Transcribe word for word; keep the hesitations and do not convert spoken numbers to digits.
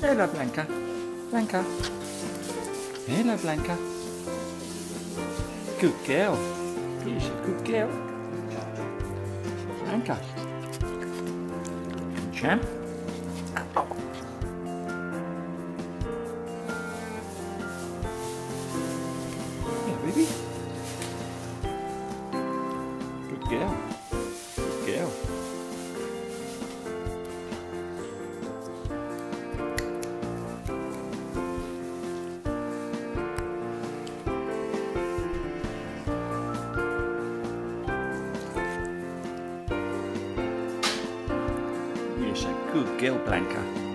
Hola, Blanca. Blanca. Hola, Blanca. Good girl. She's a good girl. Blanca. Champ. Yeah, baby. Good girl. Good girl. Yes, a good girl, Blanca.